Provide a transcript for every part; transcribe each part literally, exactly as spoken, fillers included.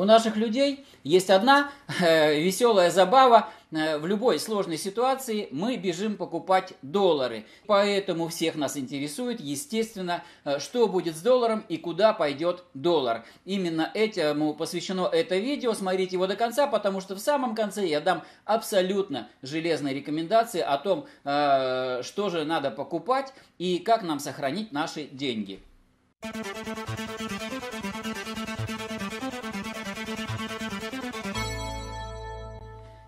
У наших людей есть одна э, веселая забава. В любой сложной ситуации мы бежим покупать доллары. Поэтому всех нас интересует, естественно, что будет с долларом и куда пойдет доллар. Именно этому посвящено это видео. Смотрите его до конца, потому что в самом конце я дам абсолютно железные рекомендации о том, э, что же надо покупать и как нам сохранить наши деньги.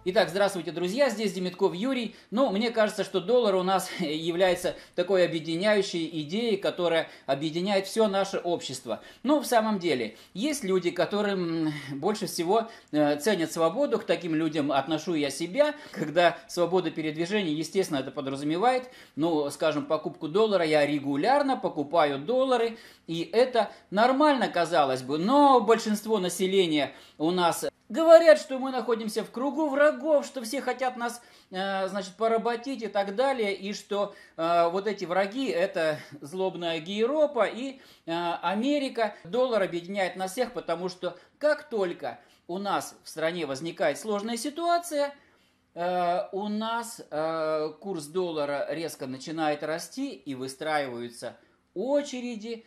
Итак, здравствуйте, друзья, здесь Демидков Юрий. Ну, мне кажется, что доллар у нас является такой объединяющей идеей, которая объединяет все наше общество. Ну, в самом деле, есть люди, которым больше всего ценят свободу, к таким людям отношу я себя, когда свобода передвижения, естественно, это подразумевает, ну, скажем, покупку доллара, я регулярно покупаю доллары, и это нормально, казалось бы, но большинство населения у нас... Говорят, что мы находимся в кругу врагов, что все хотят нас, э, значит, поработить и так далее, и что э, вот эти враги – это злобная Европа и э, Америка. Доллар объединяет нас всех, потому что как только у нас в стране возникает сложная ситуация, э, у нас э, курс доллара резко начинает расти и выстраиваются очереди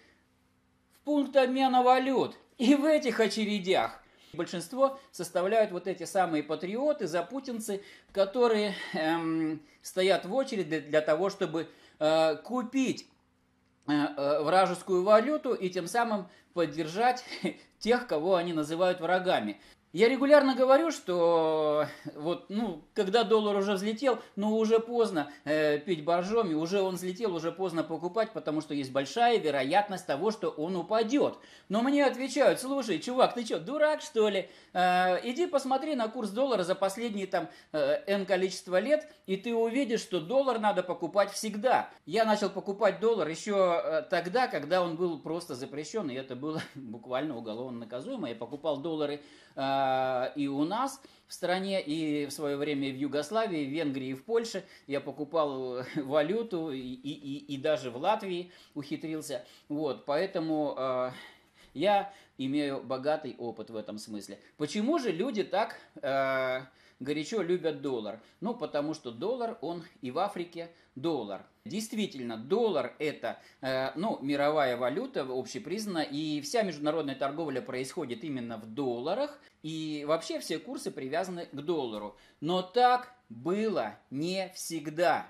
в пункт обмена валют. И в этих очередях большинство составляют вот эти самые патриоты, запутинцы, которые эм, стоят в очереди для, для того, чтобы э, купить э, э, вражескую валюту и тем самым поддержать тех, кого они называют врагами. Я регулярно говорю, что вот, ну, когда доллар уже взлетел, ну уже поздно э, пить боржоми, уже он взлетел, уже поздно покупать, потому что есть большая вероятность того, что он упадет. Но мне отвечают: слушай, чувак, ты что, дурак что ли? Э, иди посмотри на курс доллара за последние там э, n количество лет, и ты увидишь, что доллар надо покупать всегда. Я начал покупать доллар еще тогда, когда он был просто запрещен, и это было буквально уголовно наказуемо. Я покупал доллары... Э, и у нас в стране, и в свое время в Югославии, в Венгрии, в Польше. Я покупал валюту, и, и, и даже в Латвии ухитрился. Вот, поэтому э, я имею богатый опыт в этом смысле. Почему же люди так э, горячо любят доллар? Ну, потому что доллар, он и в Африке доллар. Действительно, доллар это э, ну, мировая валюта, общепризнана, и вся международная торговля происходит именно в долларах, и вообще все курсы привязаны к доллару. Но так было не всегда.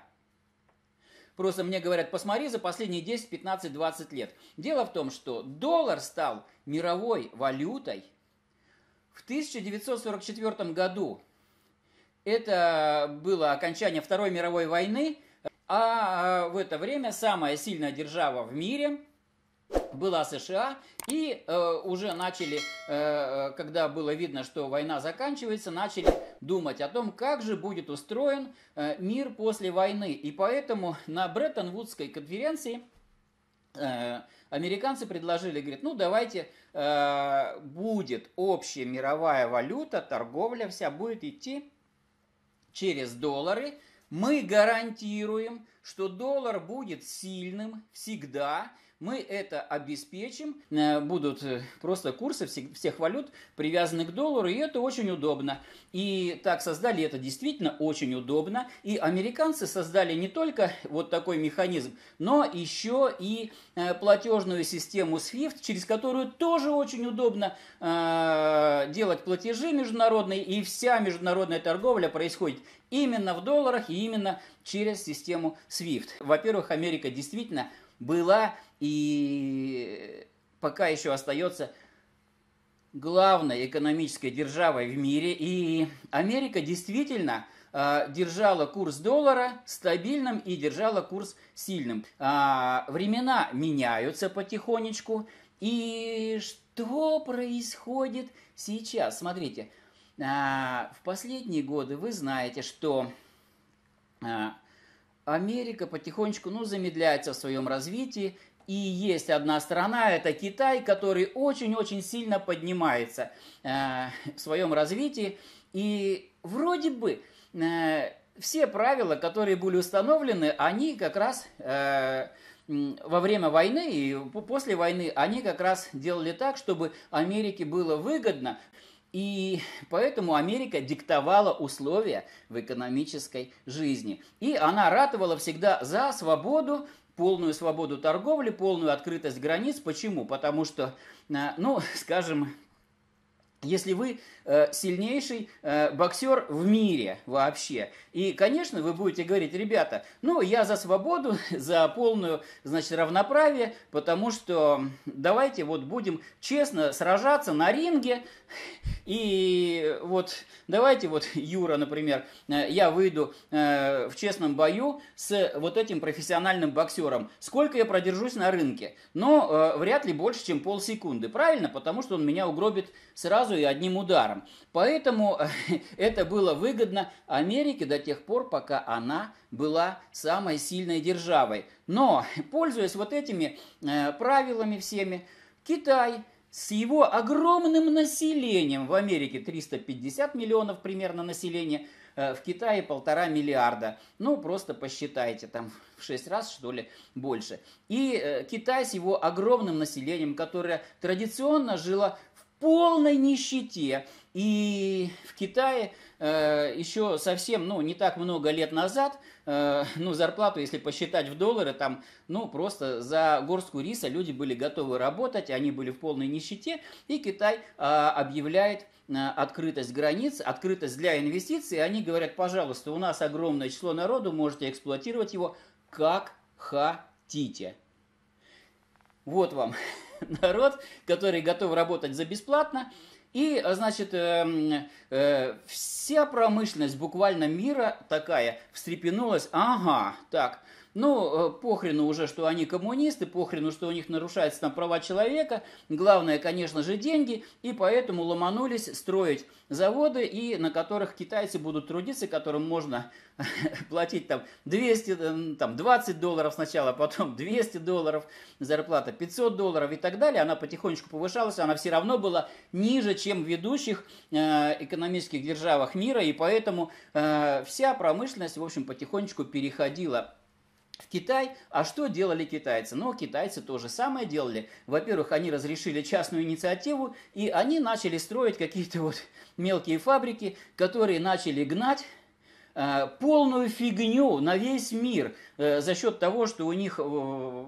Просто мне говорят, посмотри за последние десять, пятнадцать, двадцать лет. Дело в том, что доллар стал мировой валютой в тысяча девятьсот сорок четвёртом году. Это было окончание Второй мировой войны. А в это время самая сильная держава в мире была США, и э, уже начали, э, когда было видно, что война заканчивается, начали думать о том, как же будет устроен э, мир после войны. И поэтому на Бреттон-Вудской конференции э, американцы предложили, говорят, ну давайте э, будет общая мировая валюта, торговля вся будет идти через доллары. Мы гарантируем, что доллар будет сильным всегда. Мы это обеспечим. Будут просто курсы всех валют привязаны к доллару, и это очень удобно. И так создали это действительно очень удобно. И американцы создали не только вот такой механизм, но еще и платежную систему свифт, через которую тоже очень удобно делать платежи международные. И вся международная торговля происходит именно в долларах и именно через систему свифт. Во-первых, Америка действительно была и пока еще остается главной экономической державой в мире. И Америка действительно э, держала курс доллара стабильным и держала курс сильным. А, времена меняются потихонечку. И что происходит сейчас? Смотрите, э, в последние годы вы знаете, что... Э, Америка потихонечку, ну, замедляется в своем развитии. И есть одна страна, это Китай, который очень-очень сильно поднимается э, в своем развитии. И вроде бы э, все правила, которые были установлены, они как раз э, во время войны и после войны они как раз делали так, чтобы Америке было выгодно. И поэтому Америка диктовала условия в экономической жизни. И она ратовала всегда за свободу, полную свободу торговли, полную открытость границ. Почему? Потому что, ну, скажем, если вы сильнейший боксер в мире вообще, и, конечно, вы будете говорить: ребята, ну, я за свободу, за полную, значит, равноправие, потому что давайте вот будем честно сражаться на ринге. И вот давайте вот, Юра, например, я выйду э, в честном бою с вот этим профессиональным боксером. Сколько я продержусь на рынке? Но э, вряд ли больше, чем полсекунды. Правильно? Потому что он меня угробит сразу и одним ударом. Поэтому э, это было выгодно Америке до тех пор, пока она была самой сильной державой. Но, пользуясь вот этими э, правилами всеми, Китай с его огромным населением, в Америке триста пятьдесят миллионов примерно населения, в Китае полтора миллиарда. Ну, просто посчитайте, там в шесть раз, что ли, больше. И Китай с его огромным населением, которое традиционно жило в полной нищете. И в Китае э, еще совсем, ну, не так много лет назад, э, ну, зарплату, если посчитать в доллары, там, ну, просто за горстку риса люди были готовы работать, они были в полной нищете, и Китай э, объявляет э, открытость границ, открытость для инвестиций, они говорят: пожалуйста, у нас огромное число народу, можете эксплуатировать его как хотите. Вот вам народ, который готов работать за бесплатно. И, значит, э, э, вся промышленность буквально мира такая встрепенулась. Ага, так, ну, похрену уже, что они коммунисты, похрену, что у них нарушаются там права человека. Главное, конечно же, деньги. И поэтому ломанулись строить заводы, и на которых китайцы будут трудиться, которым можно платить там двести, там двадцать долларов сначала, потом двести долларов, зарплата пятьсот долларов и так далее. Она потихонечку повышалась, она все равно была ниже, чем в ведущих э, экономических державах мира. И поэтому э, вся промышленность, в общем, потихонечку переходила в Китай. А что делали китайцы? Ну, китайцы то же самое делали. Во-первых, они разрешили частную инициативу, и они начали строить какие-то вот мелкие фабрики, которые начали гнать э, полную фигню на весь мир э, за счет того, что у них э,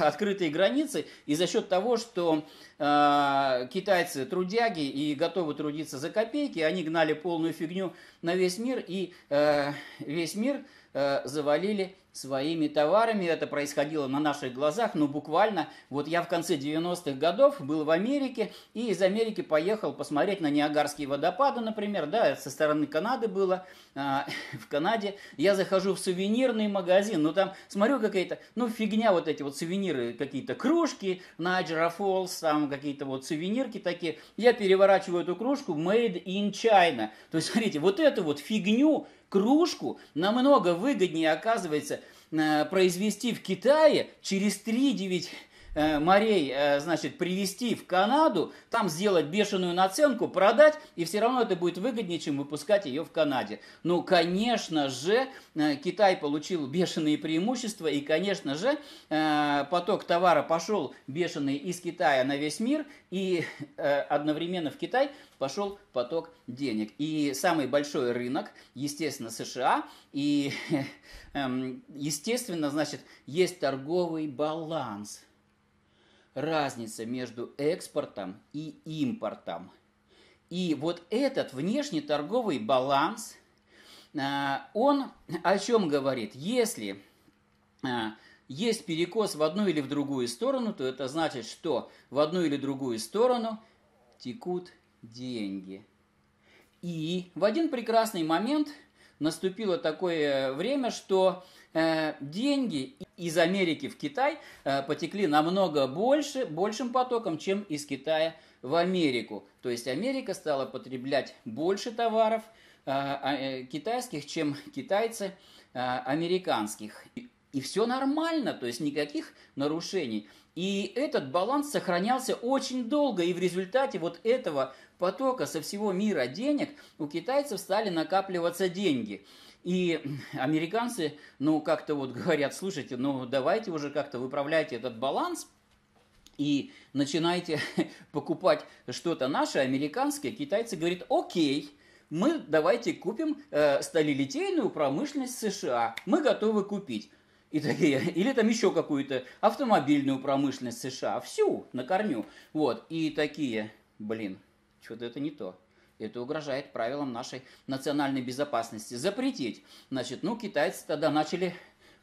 открытые границы, и за счет того, что э, китайцы трудяги и готовы трудиться за копейки, они гнали полную фигню на весь мир, и э, весь мир э, завалили своими товарами. Это происходило на наших глазах, ну, буквально. Вот я в конце девяностых годов был в Америке, и из Америки поехал посмотреть на Ниагарские водопады, например, да, со стороны Канады было, а, в Канаде. Я захожу в сувенирный магазин, ну, там, смотрю, какая-то, ну, фигня, вот эти вот сувениры, какие-то кружки, Niagara Falls, там, какие-то вот сувенирки такие. Я переворачиваю эту кружку, made in China. То есть, смотрите, вот эту вот фигню, кружку, намного выгоднее, оказывается, произвести в Китае, через три-девять морей, значит, привезти в Канаду, там сделать бешеную наценку, продать, и все равно это будет выгоднее, чем выпускать ее в Канаде. Ну, конечно же, Китай получил бешеные преимущества, и, конечно же, поток товара пошел бешеный из Китая на весь мир, и одновременно в Китай пошел поток денег. И самый большой рынок, естественно, США, и, естественно, значит, есть торговый баланс. Разница между экспортом и импортом. И вот этот внешнеторговый баланс, он о чем говорит? Если есть перекос в одну или в другую сторону, то это значит, что в одну или другую сторону текут деньги. И в один прекрасный момент наступило такое время, что деньги из Америки в Китай потекли намного больше, большим потоком, чем из Китая в Америку. То есть Америка стала потреблять больше товаров китайских, чем китайцы американских. И все нормально, то есть никаких нарушений. И этот баланс сохранялся очень долго, и в результате вот этого потока со всего мира денег у китайцев стали накапливаться деньги. И американцы, ну, как-то вот говорят, слушайте, ну, давайте уже как-то выправляйте этот баланс и начинайте покупать что-то наше, американское. Китайцы говорят, окей, мы давайте купим э, сталелитейную промышленность США, мы готовы купить. И такие, или там еще какую-то автомобильную промышленность США, всю, на корню. Вот, и такие, блин, что-то это не то. Это угрожает правилам нашей национальной безопасности. Запретить. Значит, ну, китайцы тогда начали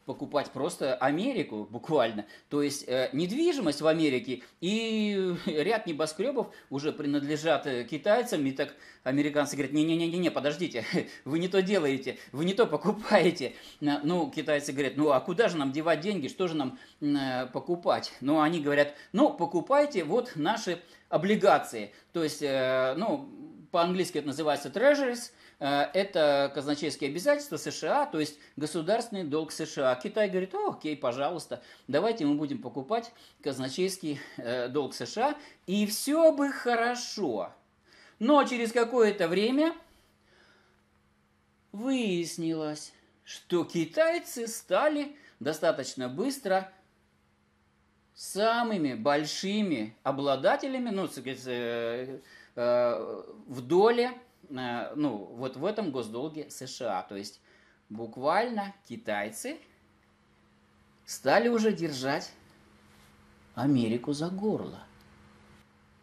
покупать просто Америку, буквально. То есть, э, недвижимость в Америке и ряд небоскребов уже принадлежат китайцам. И так американцы говорят, не-не-не-не, подождите, вы не то делаете, вы не то покупаете. Ну, китайцы говорят, ну, а куда же нам девать деньги, что же нам э, покупать? Ну, они говорят, ну, покупайте вот наши облигации. То есть, э, ну... по-английски это называется treasuries, это казначейские обязательства США, то есть государственный долг США. Китай говорит, о, окей, пожалуйста, давайте мы будем покупать казначейский долг США, и все бы хорошо. Но через какое-то время выяснилось, что китайцы стали достаточно быстро самыми большими обладателями, ну, так сказать, в доле, ну, вот в этом госдолге США. То есть, буквально китайцы стали уже держать Америку за горло.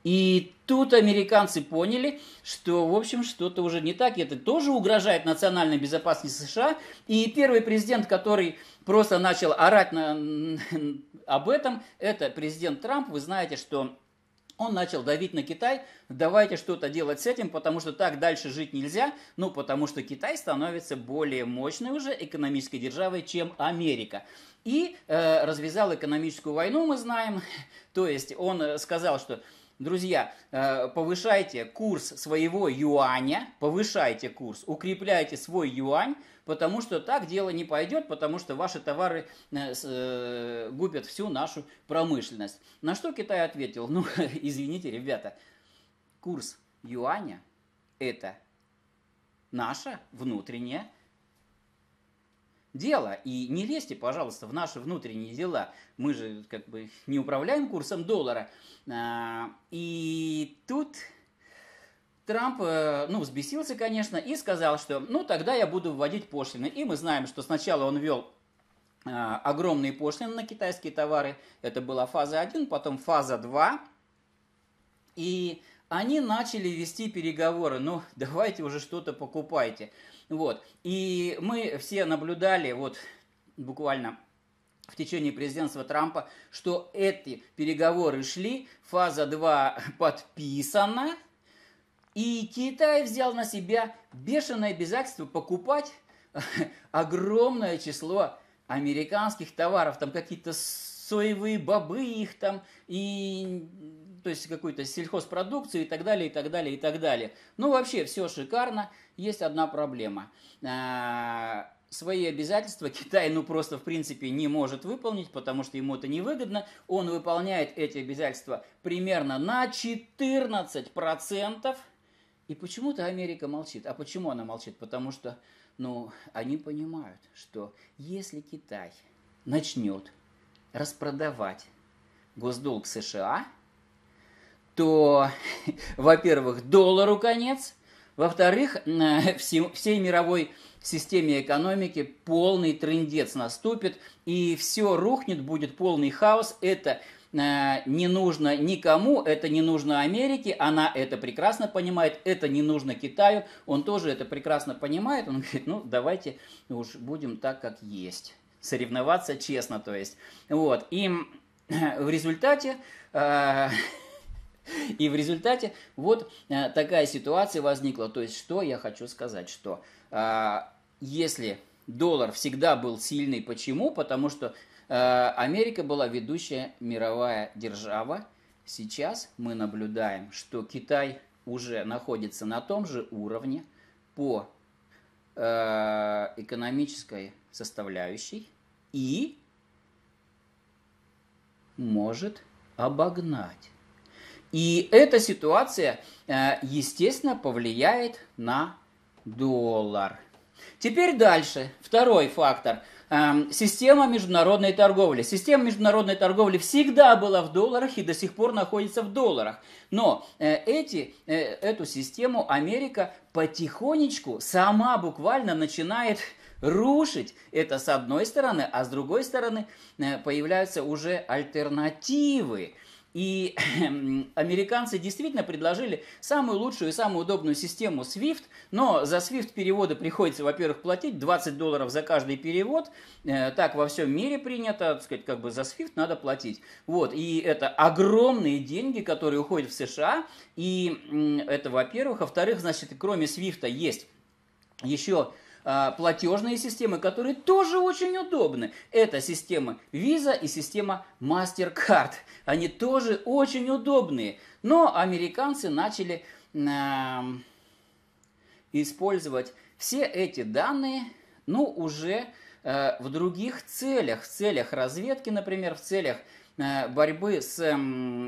И тут американцы поняли, что, в общем, что-то уже не так. Это тоже угрожает национальной безопасности США. И первый президент, который просто начал орать на... об этом, это президент Трамп. Вы знаете, что... он начал давить на Китай, давайте что-то делать с этим, потому что так дальше жить нельзя, ну, потому что Китай становится более мощной уже экономической державой, чем Америка. И э, развязал экономическую войну, мы знаем, то есть он сказал, что, друзья, э, повышайте курс своего юаня, повышайте курс, укрепляйте свой юань, потому что так дело не пойдет, потому что ваши товары э, губят всю нашу промышленность. На что Китай ответил, ну, извините, ребята, курс юаня – это наше внутреннее дело. И не лезьте, пожалуйста, в наши внутренние дела. Мы же как бы не управляем курсом доллара. И тут... Трамп, ну, взбесился, конечно, и сказал, что, ну, тогда я буду вводить пошлины. И мы знаем, что сначала он ввел э, огромные пошлины на китайские товары. Это была фаза один, потом фаза два. И они начали вести переговоры. Ну, давайте уже что-то покупайте. Вот. И мы все наблюдали, вот, буквально... в течение президентства Трампа, что эти переговоры шли. Фаза два подписана. И Китай взял на себя бешеное обязательство покупать огромное число американских товаров. Там какие-то соевые бобы их там, и, то есть какую-то сельхозпродукцию и так далее, и так далее, и так далее. Ну, вообще, все шикарно. Есть одна проблема. Свои обязательства Китай, ну, просто, в принципе, не может выполнить, потому что ему это невыгодно. Он выполняет эти обязательства примерно на четырнадцать процентов. И почему-то Америка молчит. А почему она молчит? Потому что, ну, они понимают, что если Китай начнет распродавать госдолг США, то, во-первых, доллару конец, во-вторых, всей мировой системе экономики полный трындец наступит, и все рухнет, будет полный хаос. Это не нужно никому, это не нужно Америке, она это прекрасно понимает, это не нужно Китаю, он тоже это прекрасно понимает, он говорит, ну давайте уж будем так, как есть, соревноваться честно, то есть. Вот, и в результате, э, и в результате вот э, такая ситуация возникла, то есть что я хочу сказать, что э, если доллар всегда был сильный, почему? Потому что Америка была ведущая мировая держава. Сейчас мы наблюдаем, что Китай уже находится на том же уровне по экономической составляющей и может обогнать. И эта ситуация, естественно, повлияет на доллар. Теперь дальше. Второй фактор. Система международной торговли. Система международной торговли всегда была в долларах и до сих пор находится в долларах. Но эти, эту систему Америка потихонечку сама буквально начинает рушить. Это с одной стороны, а с другой стороны появляются уже альтернативы. И американцы действительно предложили самую лучшую и самую удобную систему свифт, но за свифт переводы приходится, во-первых, платить двадцать долларов за каждый перевод. Так во всем мире принято, так сказать, как бы за свифт надо платить. Вот, и это огромные деньги, которые уходят в США. И это, во-первых. Во-вторых, значит, кроме свифта есть еще платежные системы, которые тоже очень удобны. Это система Visa и система MasterCard. Они тоже очень удобные. Но американцы начали э, использовать все эти данные, ну, уже э, в других целях. В целях разведки, например, в целях э, борьбы с э,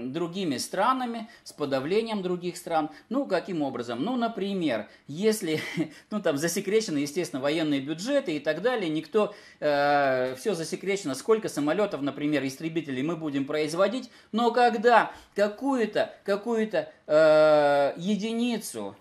другими странами, с подавлением других стран. Ну, каким образом? Ну, например, если, ну, там засекречены, естественно, военные бюджеты и так далее, никто, э, все засекречено, сколько самолетов, например, истребителей мы будем производить, но когда какую-то, какую-то э, единицу,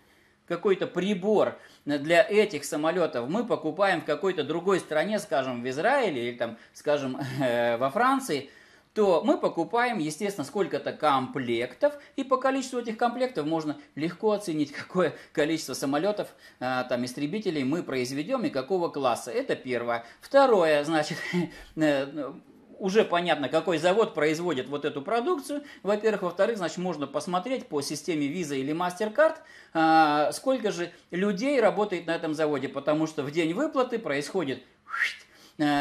какой-то прибор для этих самолетов мы покупаем в какой-то другой стране, скажем, в Израиле или, там, скажем, э, во Франции, то мы покупаем, естественно, сколько-то комплектов, и по количеству этих комплектов можно легко оценить, какое количество самолетов, э, там, истребителей мы произведем и какого класса. Это первое. Второе, значит, э, уже понятно, какой завод производит вот эту продукцию. Во-первых. Во-вторых, значит, можно посмотреть по системе Visa или MasterCard, э, сколько же людей работает на этом заводе, потому что в день выплаты происходит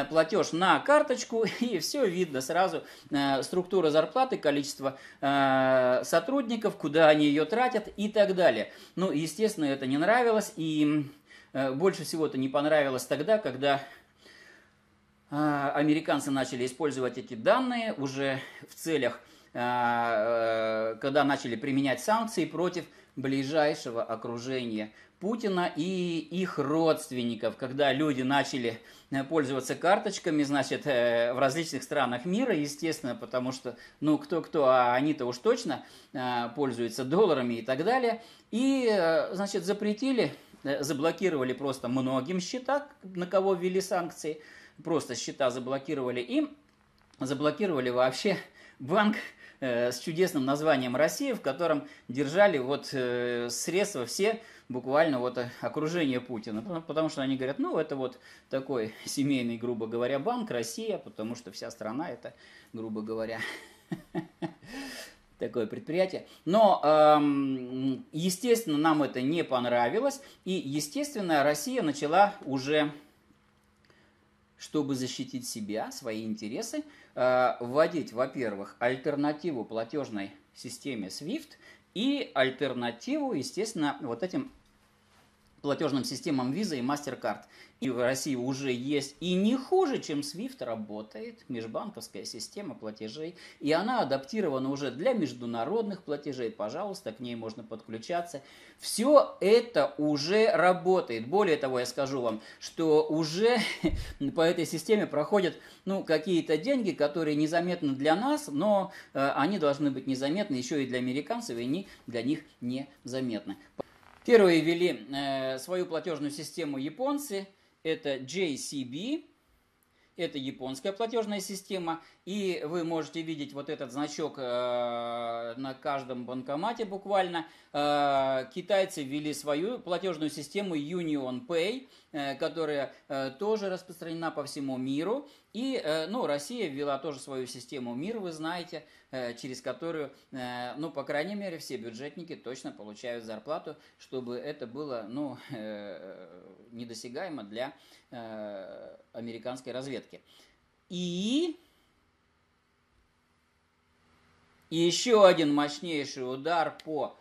платеж на карточку, и все видно сразу, э, структура зарплаты, количество э, сотрудников, куда они ее тратят и так далее. Ну, естественно, это не нравилось, и э, больше всего-то не понравилось тогда, когда э, американцы начали использовать эти данные уже в целях, э, когда начали применять санкции против ближайшего окружения Путина и их родственников, когда люди начали пользоваться карточками, значит, в различных странах мира, естественно, потому что, ну, кто-кто, а они-то уж точно пользуются долларами и так далее. И, значит, запретили, заблокировали просто многим счета, на кого ввели санкции, просто счета заблокировали, и заблокировали вообще банк с чудесным названием «Россия», в котором держали вот э, средства все, буквально вот окружение Путина. Потому, потому что они говорят, ну это вот такой семейный, грубо говоря, банк «Россия», потому что вся страна это, грубо говоря, такое предприятие. Но, естественно, нам это не понравилось. И, естественно, Россия начала уже, чтобы защитить себя, свои интересы, вводить, во-первых, альтернативу платежной системе свифт и альтернативу, естественно, вот этим платежным системам Visa и MasterCard. И в России уже есть, и не хуже, чем свифт, работает межбанковская система платежей, и она адаптирована уже для международных платежей, пожалуйста, к ней можно подключаться. Все это уже работает. Более того, я скажу вам, что уже по этой системе проходят, ну, какие-то деньги, которые незаметны для нас, но э, они должны быть незаметны еще и для американцев, и они для них незаметны. Первые ввели э, свою платежную систему японцы, это джей си би, это японская платежная система, и вы можете видеть вот этот значок э, на каждом банкомате буквально. Э, китайцы ввели свою платежную систему Union Pay, э, которая э, тоже распространена по всему миру, и э, ну, Россия ввела тоже свою систему МИР, вы знаете, через которую, ну, по крайней мере, все бюджетники точно получают зарплату, чтобы это было, ну, недосягаемо для американской разведки. И еще один мощнейший удар по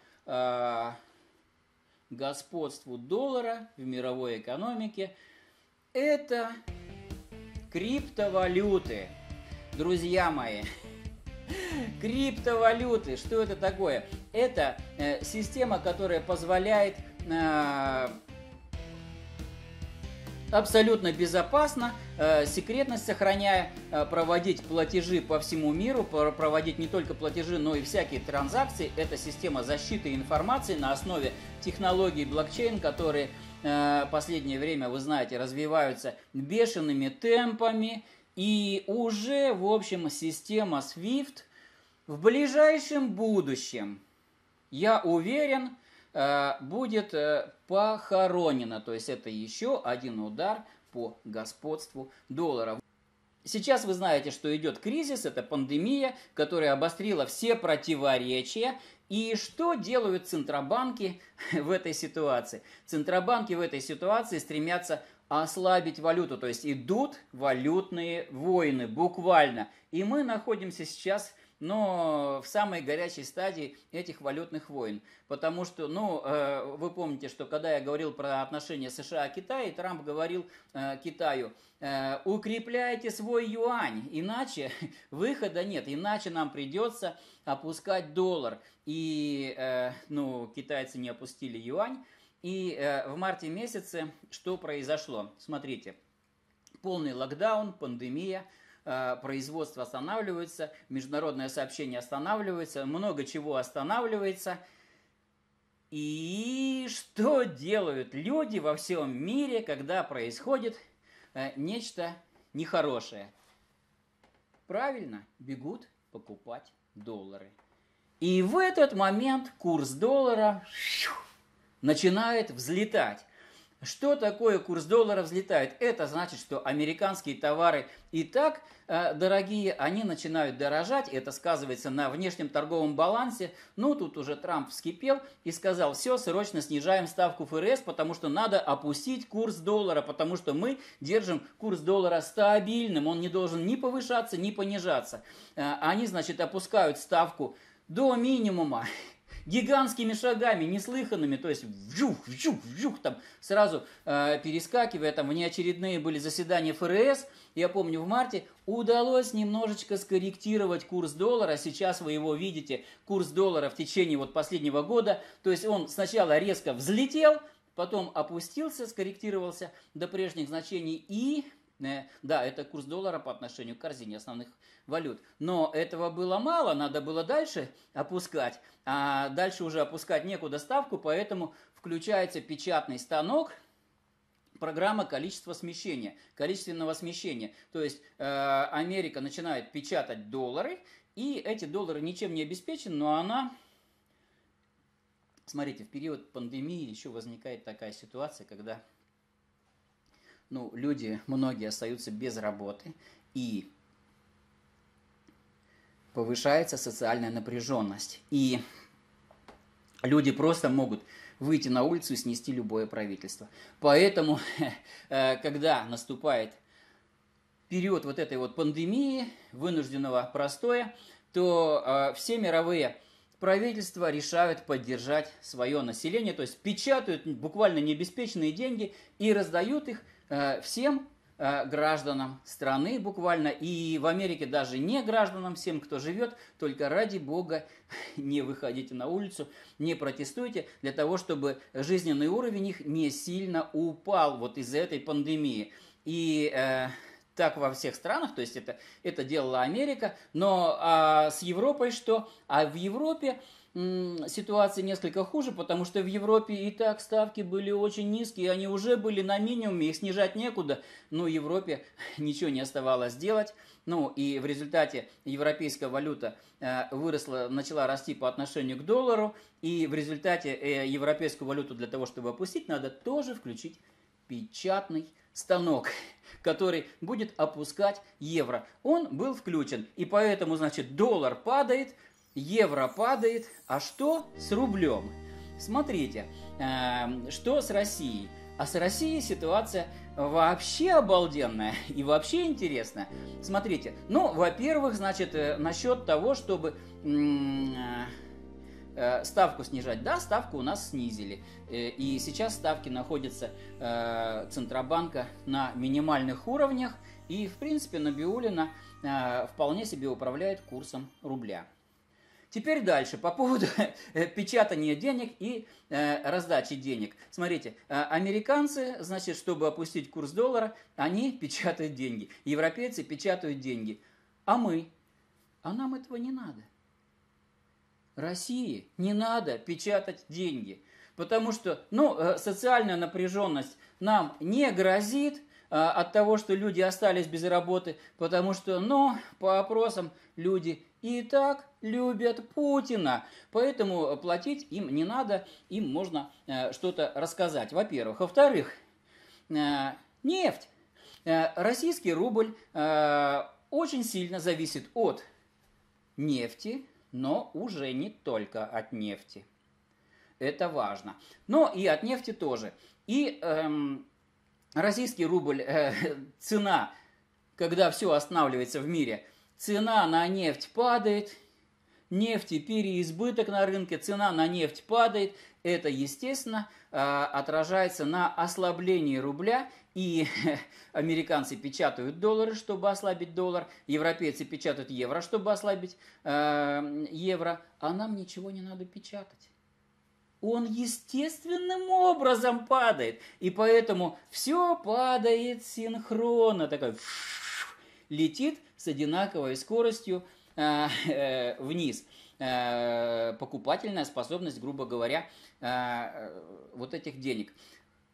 господству доллара в мировой экономике – это криптовалюты. Друзья мои, Криптовалюты, что это такое? Это э, система, которая позволяет э, абсолютно безопасно, э, секретность сохраняя, э, проводить платежи по всему миру, проводить не только платежи, но и всякие транзакции. Это система защиты информации на основе технологий блокчейн, которые э, в последнее время, вы знаете, развиваются бешеными темпами. И уже, в общем, система свифт в ближайшем будущем, я уверен, будет похоронена. То есть это еще один удар по господству доллара. Сейчас вы знаете, что идет кризис, это пандемия, которая обострила все противоречия. И что делают центробанки в этой ситуации? Центробанки в этой ситуации стремятся ослабить валюту, то есть идут валютные войны, буквально. И мы находимся сейчас, но в самой горячей стадии этих валютных войн. Потому что, ну, э, вы помните, что когда я говорил про отношения США и Китая, Трамп говорил э, Китаю, э, укрепляйте свой юань, иначе выхода нет, иначе нам придется опускать доллар. И, э, ну, китайцы не опустили юань. И э, в марте месяце что произошло? Смотрите, полный локдаун, пандемия, э, производство останавливается, международное сообщение останавливается, много чего останавливается. И что делают люди во всем мире, когда происходит э, нечто нехорошее? Правильно, бегут покупать доллары. И в этот момент курс доллара начинает взлетать. Что такое курс доллара взлетает? Это значит, что американские товары и так э, дорогие, они начинают дорожать. Это сказывается на внешнем торговом балансе. Ну, тут уже Трамп вскипел и сказал, все, срочно снижаем ставку ФРС, потому что надо опустить курс доллара, потому что мы держим курс доллара стабильным. Он не должен ни повышаться, ни понижаться. Э, они, значит, опускают ставку до минимума. Гигантскими шагами, неслыханными, то есть вжух, вжух, вжух, там сразу э, перескакивая, там внеочередные были заседания ФРС, я помню в марте, удалось немножечко скорректировать курс доллара, сейчас вы его видите, курс доллара в течение вот последнего года, то есть он сначала резко взлетел, потом опустился, скорректировался до прежних значений и... Да, это курс доллара по отношению к корзине основных валют. Но этого было мало, надо было дальше опускать. А дальше уже опускать некуда ставку, поэтому включается печатный станок, программа количества смещения, количественного смещения. То есть э, Америка начинает печатать доллары, и эти доллары ничем не обеспечены, но она... Смотрите, в период пандемии еще возникает такая ситуация, когда... Ну, люди, многие остаются без работы, и повышается социальная напряженность. И люди просто могут выйти на улицу и снести любое правительство. Поэтому, когда наступает период вот этой вот пандемии, вынужденного простоя, то все мировые правительства решают поддержать свое население, то есть печатают буквально необеспеченные деньги и раздают их всем э, гражданам страны буквально, и в Америке даже не гражданам, всем, кто живет, только ради Бога не выходите на улицу, не протестуйте, для того, чтобы жизненный уровень их не сильно упал вот из-за этой пандемии. И э, так во всех странах, то есть это, это делала Америка, но а с Европой что? А в Европе ситуация несколько хуже, потому что в Европе и так ставки были очень низкие, они уже были на минимуме, их снижать некуда, но Европе ничего не оставалось делать. Ну и в результате европейская валюта э, выросла, начала расти по отношению к доллару, и в результате э, европейскую валюту для того, чтобы опустить, надо тоже включить печатный станок, который будет опускать евро. Он был включен, и поэтому, значит, доллар падает, евро падает, а что с рублем? Смотрите, э, что с Россией? А с Россией ситуация вообще обалденная и вообще интересная. Смотрите, ну, во-первых, значит, насчет того, чтобы э, ставку снижать. Да, ставку у нас снизили. И сейчас ставки находятся Центробанка на минимальных уровнях. И, в принципе, Набиуллина вполне себе управляет курсом рубля. Теперь дальше, по поводу печатания денег и э, раздачи денег. Смотрите, э, американцы, значит, чтобы опустить курс доллара, они печатают деньги. Европейцы печатают деньги. А мы? А нам этого не надо. России не надо печатать деньги. Потому что, ну, э, социальная напряженность нам не грозит э, от того, что люди остались без работы. Потому что, ну, по опросам люди и так любят Путина, поэтому платить им не надо, им можно э, что-то рассказать, во-первых. Во-вторых, э, нефть. Э, российский рубль э, очень сильно зависит от нефти, но уже не только от нефти. Это важно. Но и от нефти тоже. И э, российский рубль, э, цена, когда все останавливается в мире, цена на нефть падает, нефти переизбыток на рынке, цена на нефть падает. Это, естественно, отражается на ослаблении рубля. И американцы печатают доллары, чтобы ослабить доллар. Европейцы печатают евро, чтобы ослабить э, евро. А нам ничего не надо печатать. Он естественным образом падает. И поэтому все падает синхронно. Такой летит с одинаковой скоростью э, э, вниз. Э, покупательная способность, грубо говоря, э, вот этих денег.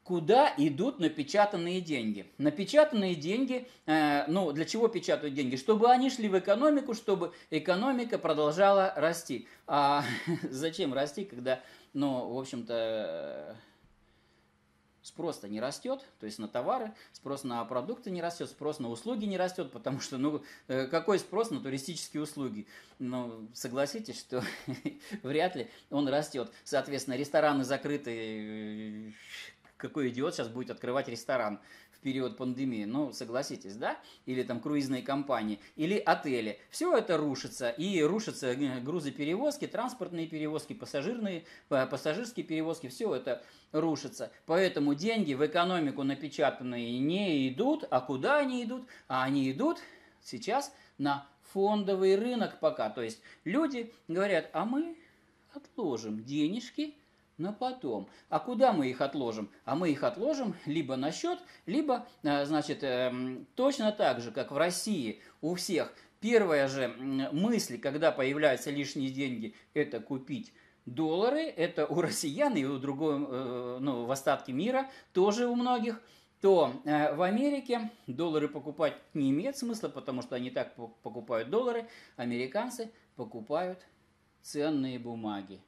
Куда идут напечатанные деньги? Напечатанные деньги, э, ну, для чего печатают деньги? Чтобы они шли в экономику, чтобы экономика продолжала расти. А зачем расти, когда, ну, в общем-то... Спрос-то не растет, то есть на товары, спрос на продукты не растет, спрос на услуги не растет, потому что, ну, какой спрос на туристические услуги? Ну, согласитесь, что вряд ли он растет. Соответственно, рестораны закрыты, какой идиот сейчас будет открывать ресторан в период пандемии? Ну, согласитесь, да? Или там круизные компании, или отели. Все это рушится, и рушатся грузоперевозки, транспортные перевозки, пассажирные, пассажирские перевозки, все это рушится. Поэтому деньги в экономику напечатанные не идут. А куда они идут? А они идут сейчас на фондовый рынок пока. То есть люди говорят, а мы отложим денежки на потом. А куда мы их отложим? А мы их отложим либо на счет, либо, значит, точно так же, как в России у всех. Первая же мысль, когда появляются лишние деньги, это купить доллары. Это у россиян и у другого, ну, в остатке мира тоже у многих. То в Америке доллары покупать не имеет смысла, потому что они так покупают доллары. Американцы покупают ценные бумаги.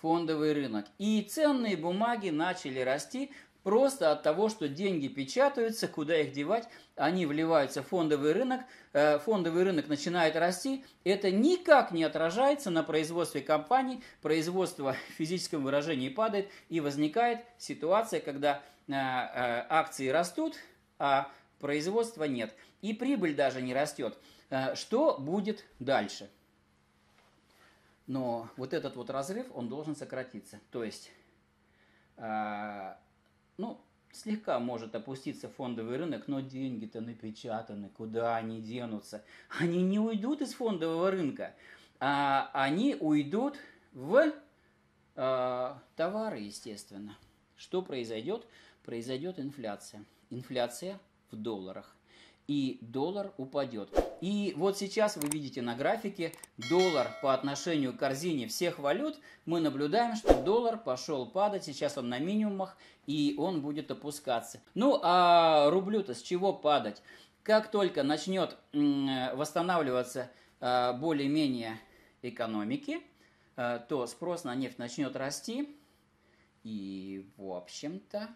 Фондовый рынок. И ценные бумаги начали расти просто от того, что деньги печатаются, куда их девать, они вливаются в фондовый рынок, фондовый рынок начинает расти, это никак не отражается на производстве компаний, производство в физическом выражении падает, и возникает ситуация, когда акции растут, а производства нет, и прибыль даже не растет. Что будет дальше? Но вот этот вот разрыв, он должен сократиться. То есть, э, ну, слегка может опуститься фондовый рынок, но деньги-то напечатаны, куда они денутся? Они не уйдут из фондового рынка, а они уйдут в э, товары, естественно. Что произойдет? Произойдет инфляция. Инфляция в долларах. И доллар упадет. И вот сейчас вы видите на графике доллар по отношению к корзине всех валют. Мы наблюдаем, что доллар пошел падать. Сейчас он на минимумах, и он будет опускаться. Ну, а рублю-то с чего падать? Как только начнет восстанавливаться более-менее экономики, то спрос на нефть начнет расти. И, в общем-то...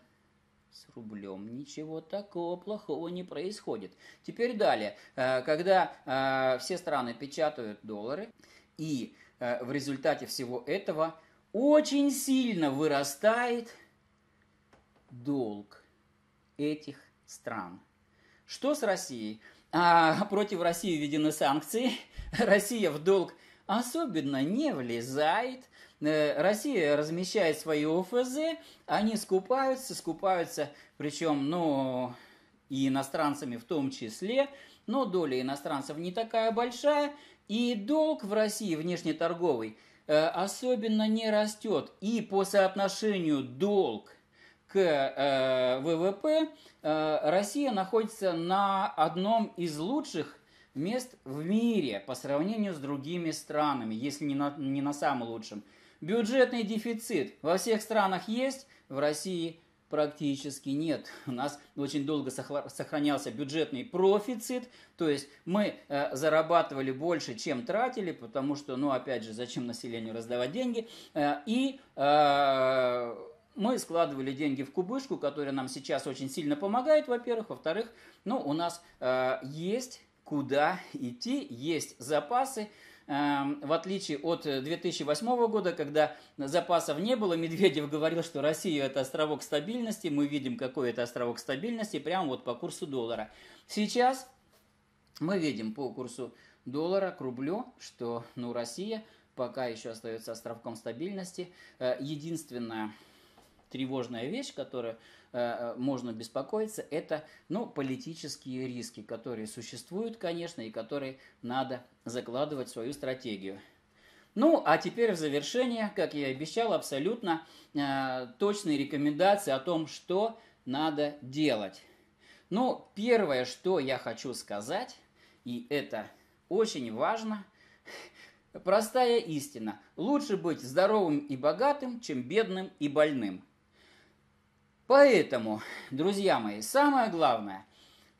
С рублем ничего такого плохого не происходит. Теперь далее. Когда все страны печатают доллары, и в результате всего этого очень сильно вырастает долг этих стран. Что с Россией? А против России введены санкции. Россия в долг особенно не влезает. Россия размещает свои о эф зэ, они скупаются, скупаются, причем, ну, и иностранцами в том числе, но доля иностранцев не такая большая, и долг в России внешнеторговый особенно не растет, и по соотношению долг к э, вэ вэ пэ э, Россия находится на одном из лучших мест в мире по сравнению с другими странами, если не на, не на самом лучшем. Бюджетный дефицит во всех странах есть, в России практически нет. У нас очень долго сохранялся бюджетный профицит, то есть мы э, зарабатывали больше, чем тратили, потому что, ну опять же, зачем населению раздавать деньги, э, и... Э, Мы складывали деньги в кубышку, которая нам сейчас очень сильно помогает, во-первых. Во-вторых, ну, у нас э, есть куда идти, есть запасы. Э, в отличие от две тысячи восьмого года, когда запасов не было, Медведев говорил, что Россия – это островок стабильности. Мы видим, какой это островок стабильности, прямо вот по курсу доллара. Сейчас мы видим по курсу доллара к рублю, что, ну, Россия пока еще остается островком стабильности. Э, единственное... тревожная вещь, которой э, можно беспокоиться, это, ну, политические риски, которые существуют, конечно, и которые надо закладывать в свою стратегию. Ну, а теперь в завершение, как я и обещал, абсолютно э, точные рекомендации о том, что надо делать. Ну, первое, что я хочу сказать, и это очень важно, простая истина. Лучше быть здоровым и богатым, чем бедным и больным. Поэтому, друзья мои, самое главное,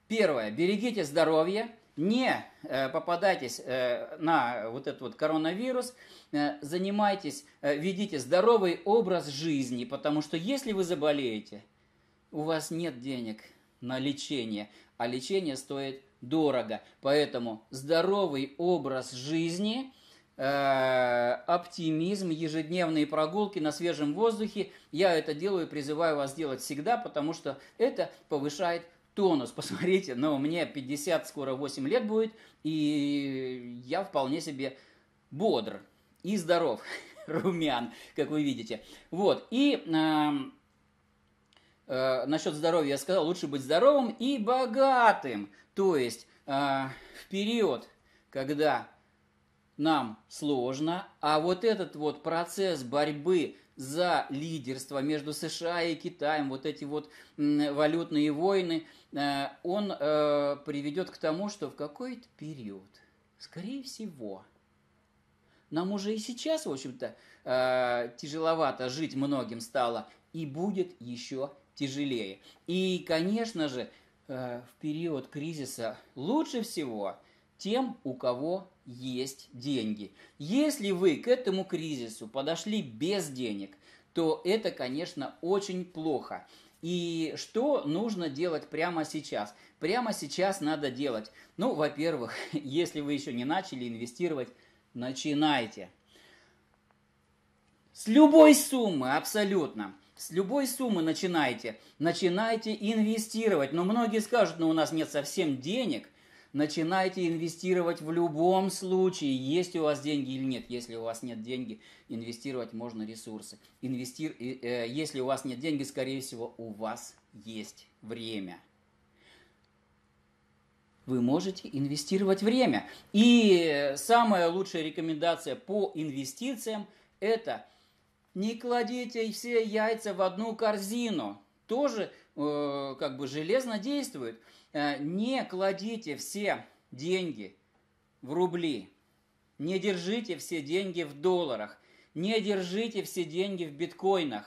первое, берегите здоровье, не э, попадайтесь э, на вот этот вот коронавирус, э, занимайтесь, э, ведите здоровый образ жизни, потому что если вы заболеете, у вас нет денег на лечение, а лечение стоит дорого. Поэтому здоровый образ жизни, э, оптимизм, ежедневные прогулки на свежем воздухе. Я это делаю и призываю вас делать всегда, потому что это повышает тонус. Посмотрите, но мне пятьдесят, скоро восемь лет будет, и я вполне себе бодр и здоров, румян, как вы видите. Вот, и... Э, Э, насчет здоровья я сказал, лучше быть здоровым и богатым. То есть э, в период, когда нам сложно, а вот этот вот процесс борьбы за лидерство между США и Китаем, вот эти вот э, валютные войны, э, он э, приведет к тому, что в какой-то период, скорее всего, нам уже и сейчас, в общем-то, э, тяжеловато жить многим стало, и будет еще тяжелее. И, конечно же, э, в период кризиса лучше всего тем, у кого есть деньги. Если вы к этому кризису подошли без денег, то это, конечно, очень плохо. И что нужно делать прямо сейчас? Прямо сейчас надо делать. Ну, во-первых, если вы еще не начали инвестировать, начинайте. С любой суммы, абсолютно. С любой суммы начинайте, начинайте инвестировать. Но многие скажут, ну у нас нет совсем денег. Начинайте инвестировать в любом случае, есть у вас деньги или нет. Если у вас нет денег, инвестировать можно ресурсы. Инвестир... Если у вас нет денег, скорее всего, у вас есть время. Вы можете инвестировать время. И самая лучшая рекомендация по инвестициям – это... Не кладите все яйца в одну корзину. Тоже э, как бы железно действует. Э, не кладите все деньги в рубли. Не держите все деньги в долларах. Не держите все деньги в биткоинах.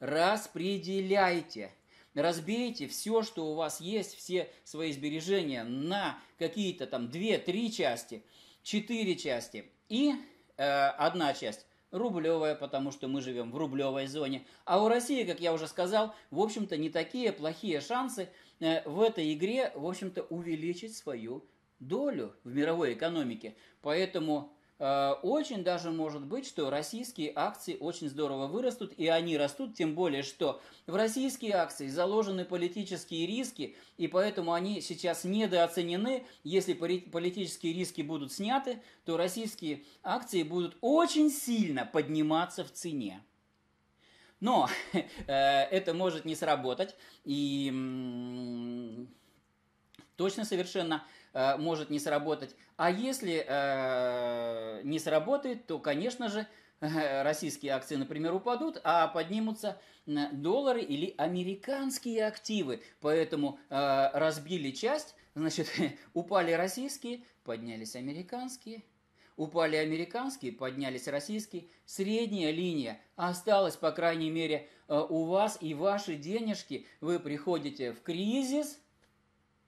Распределяйте. Разбейте все, что у вас есть, все свои сбережения на какие-то там две-три части, четыре части и э, одна часть. Рублевая, потому что мы живем в рублевой зоне. А у России, как я уже сказал, в общем-то не такие плохие шансы в этой игре, в общем-то, увеличить свою долю в мировой экономике. Поэтому Очень даже может быть, что российские акции очень здорово вырастут, и они растут, тем более, что в российские акции заложены политические риски, и поэтому они сейчас недооценены. Если политические риски будут сняты, то российские акции будут очень сильно подниматься в цене. Но это может не сработать, и точно совершенно э, может не сработать. А если э, не сработает, то, конечно же, э, российские акции, например, упадут, а поднимутся доллары или американские активы. Поэтому э, разбили часть, значит, упали российские, поднялись американские. Упали американские, поднялись российские. Средняя линия осталась, по крайней мере, у вас и ваши денежки. Вы приходите в кризис.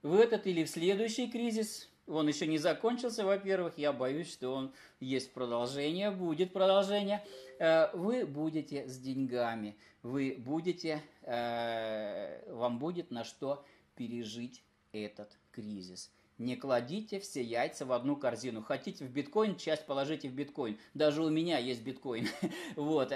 В этот или в следующий кризис, он еще не закончился, во-первых, я боюсь, что он есть продолжение, будет продолжение, вы будете с деньгами, вы будете, вам будет на что пережить этот кризис. Не кладите все яйца в одну корзину. Хотите в биткоин, часть положите в биткоин. Даже у меня есть биткоин. Вот,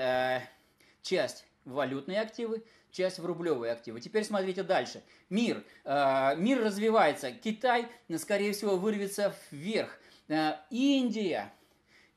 часть валютные активы, часть в рублевые активы. Теперь смотрите дальше. Мир. Мир развивается. Китай, скорее всего, вырвется вверх. Индия.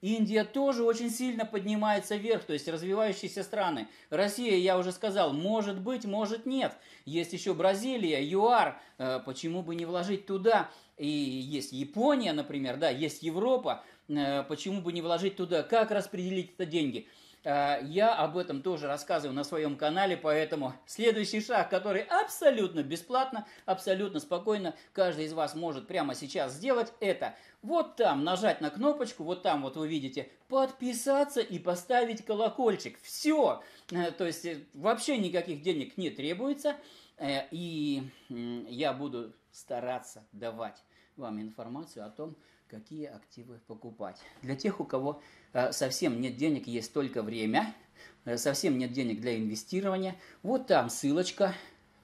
Индия тоже очень сильно поднимается вверх, то есть развивающиеся страны. Россия, я уже сказал, может быть, может нет. Есть еще Бразилия, ЮАР, почему бы не вложить туда? И есть Япония, например, да, есть Европа, почему бы не вложить туда? Как распределить это деньги? Я об этом тоже рассказываю на своем канале, поэтому следующий шаг, который абсолютно бесплатно, абсолютно спокойно каждый из вас может прямо сейчас сделать, это вот там нажать на кнопочку, вот там вот вы видите, подписаться и поставить колокольчик. Все, то есть вообще никаких денег не требуется, и я буду стараться давать вам информацию о том, какие активы покупать. Для тех, у кого э, совсем нет денег, есть только время, э, совсем нет денег для инвестирования, вот там ссылочка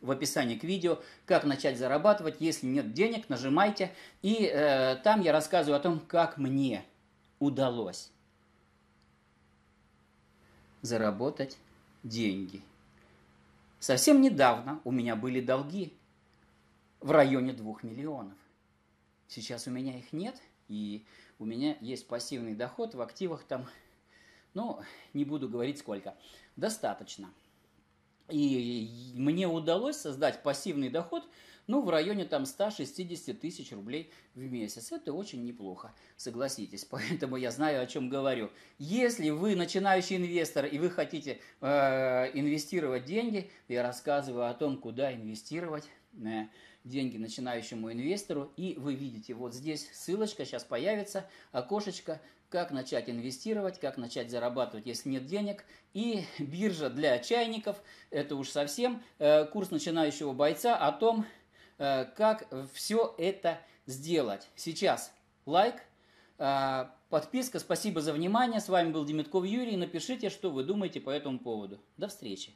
в описании к видео, как начать зарабатывать. Если нет денег, нажимайте. И э, там я рассказываю о том, как мне удалось заработать деньги. Совсем недавно у меня были долги в районе двух миллионов. Сейчас у меня их нет. И у меня есть пассивный доход в активах там, ну, не буду говорить сколько, достаточно. И мне удалось создать пассивный доход, ну, в районе там ста шестидесяти тысяч рублей в месяц. Это очень неплохо, согласитесь, поэтому я знаю, о чем говорю. Если вы начинающий инвестор и вы хотите э, инвестировать деньги, я рассказываю о том, куда инвестировать э, деньги начинающему инвестору. И вы видите, вот здесь ссылочка, сейчас появится, окошечко, как начать инвестировать, как начать зарабатывать, если нет денег. И биржа для чайников, это уж совсем э, курс начинающего бойца о том, э, как все это сделать. Сейчас лайк, э, подписка, спасибо за внимание. С вами был Демидков Юрий. Напишите, что вы думаете по этому поводу. До встречи.